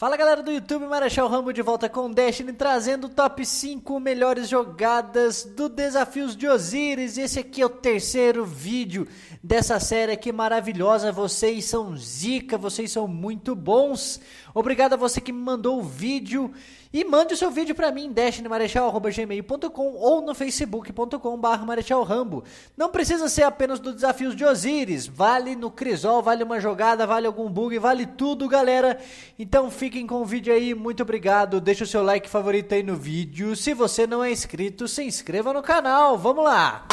Fala galera do YouTube, Marechal Rambo de volta com Destiny, trazendo o top 5 melhores jogadas do Desafios de Osiris. Esse aqui é o terceiro vídeo dessa série aqui maravilhosa. Vocês são zica, vocês são muito bons. Obrigado a você que me mandou o vídeo. E mande o seu vídeo pra mim, destinymarechal@gmail.com ou no facebook.com/marechalrambo. Não precisa ser apenas do Desafios de Osiris, vale no Crisol, vale uma jogada, vale algum bug, vale tudo, galera. Então fiquem com o vídeo aí, muito obrigado, deixa o seu like favorito aí no vídeo. Se você não é inscrito, se inscreva no canal, vamos lá!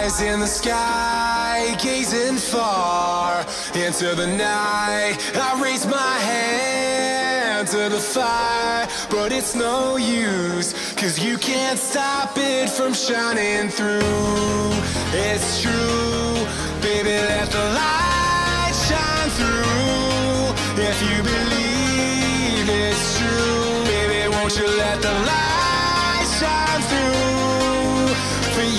Eyes in the sky, gazing far into the night, I raise my hand to the fire. But it's no use, cause you can't stop it from shining through. It's true, baby, let the light shine through. If you believe it's true, baby, won't you let the light shine through for you.